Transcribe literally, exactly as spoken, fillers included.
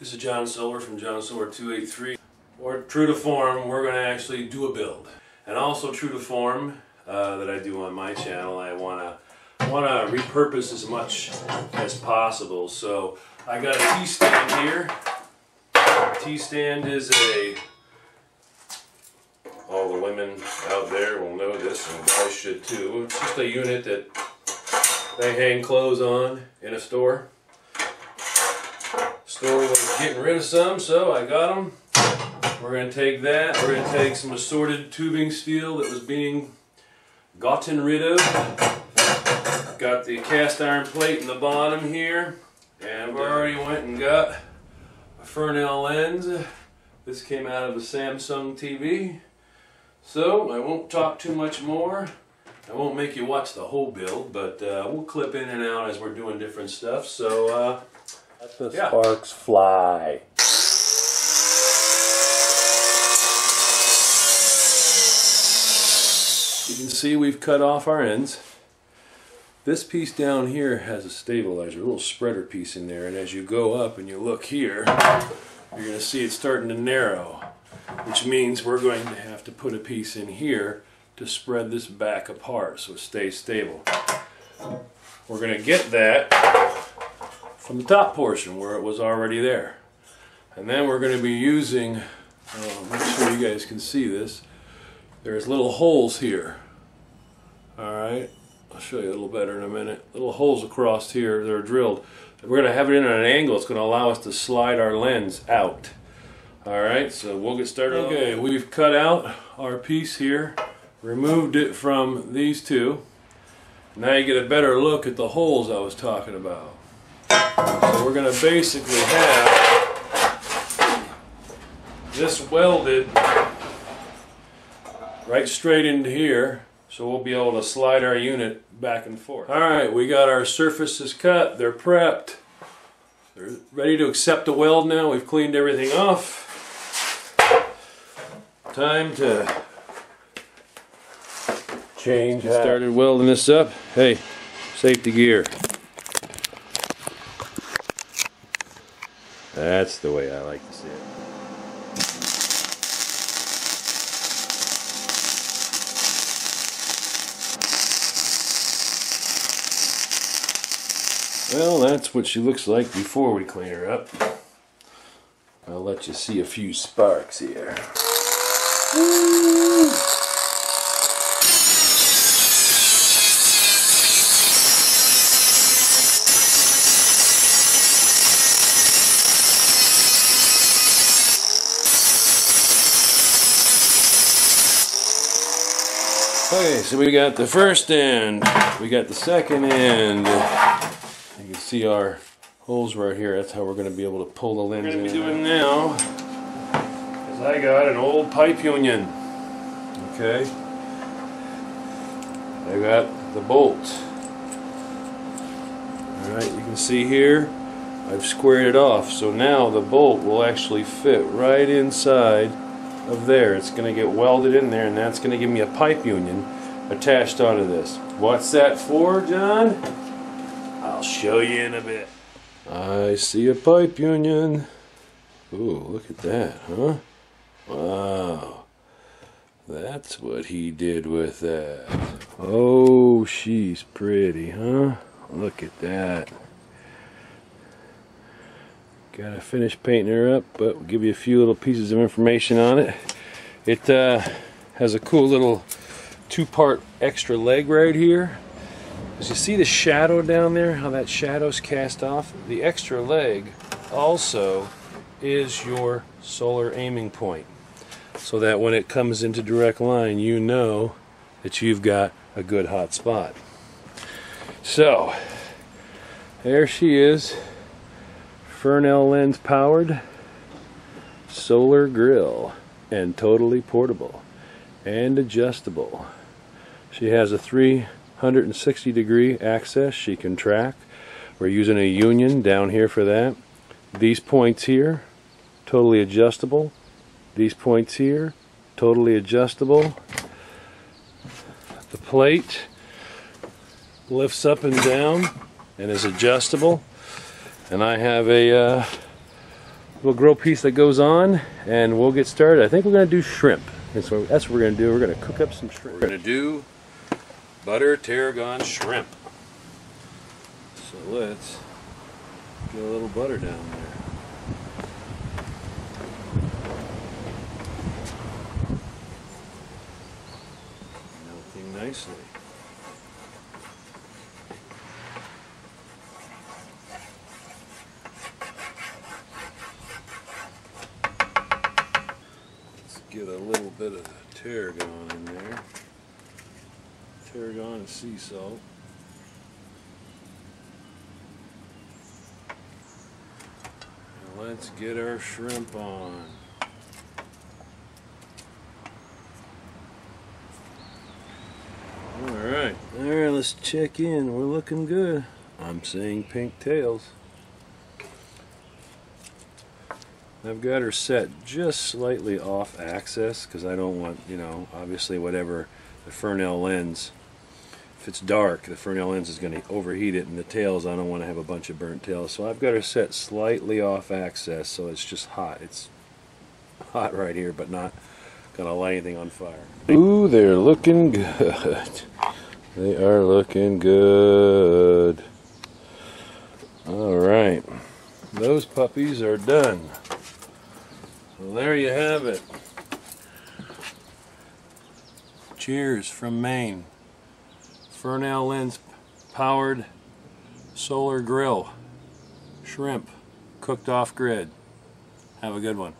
This is John Solar from John Solar two eight three. Or true to form, we're going to actually do a build. And also true to form uh, that I do on my channel, I want to want to repurpose as much as possible. So I got a T-stand here. T-stand is a, all the women out there will know this, and guys should too. It's just a unit that they hang clothes on in a store. Store was getting rid of some, so I got them. We're going to take that. We're going to take some assorted tubing steel that was being gotten rid of. Got the cast iron plate in the bottom here, and we already went and got a Fresnel lens. This came out of a Samsung T V, so I won't talk too much more. I won't make you watch the whole build, but uh, we'll clip in and out as we're doing different stuff. So. Uh, Let the yeah. sparks fly. You can see we've cut off our ends. This piece down here has a stabilizer, a little spreader piece in there, and as you go up and you look here, you're going to see it's starting to narrow, which means we're going to have to put a piece in here to spread this back apart so it stays stable. We're going to get that from the top portion where it was already there. And then we're going to be using, oh, make sure you guys can see this, there's little holes here. Alright, I'll show you a little better in a minute. Little holes across here, they're drilled. We're going to have it in at an angle, it's going to allow us to slide our lens out. Alright, so we'll get started. Okay, we've cut out our piece here, removed it from these two. Now you get a better look at the holes I was talking about. So we're going to basically have this welded right straight into here, so we'll be able to slide our unit back and forth. Alright, we got our surfaces cut, they're prepped, they're ready to accept a weld now. We've cleaned everything off. Time to change. Started welding this up. Hey, safety gear. That's the way I like to see it. Well, that's what she looks like before we clean her up. I'll let you see a few sparks here. Woo! Okay, so we got the first end, we got the second end. You can see our holes right here. That's how we're going to be able to pull the lens in. What we're going to be doing now is I got an old pipe union. Okay, I got the bolt. Alright, you can see here I've squared it off, so now the bolt will actually fit right inside of there. It's going to get welded in there, and that's going to give me a pipe union attached onto this. What's that for, John? I'll show you in a bit. I see a pipe union. Ooh, look at that, huh? Wow. That's what he did with that. Oh, she's pretty, huh? Look at that. Gotta finish painting her up, but we'll give you a few little pieces of information on it. It uh, has a cool little two-part extra leg right here. As you see the shadow down there, how that shadow's cast off, the extra leg also is your solar aiming point, so that when it comes into direct line, you know that you've got a good hot spot. So there she is. Fresnel lens powered, solar grill, and totally portable and adjustable. She has a three hundred sixty degree access she can track. We're using a union down here for that. These points here, totally adjustable. These points here, totally adjustable. The plate lifts up and down and is adjustable. And I have a uh, little grill piece that goes on, and we'll get started. I think we're going to do shrimp. That's what, that's what we're going to do. We're going to cook up some shrimp. We're going to do butter tarragon shrimp. So let's get a little butter down there. Melting nicely. Get a little bit of tarragon in there. Tarragon and sea salt. And let's get our shrimp on. Alright, alright, let's check in. We're looking good. I'm seeing pink tails. I've got her set just slightly off axis because I don't want, you know, obviously whatever the Fresnel lens, if it's dark, the Fresnel lens is going to overheat it, and the tails, I don't want to have a bunch of burnt tails. So I've got her set slightly off axis, so it's just hot. It's hot right here, but not going to light anything on fire. Ooh, they're looking good. They are looking good. All right. Those puppies are done. Well, there you have it. Cheers from Maine. Fresnel lens powered solar grill. Shrimp cooked off grid. Have a good one.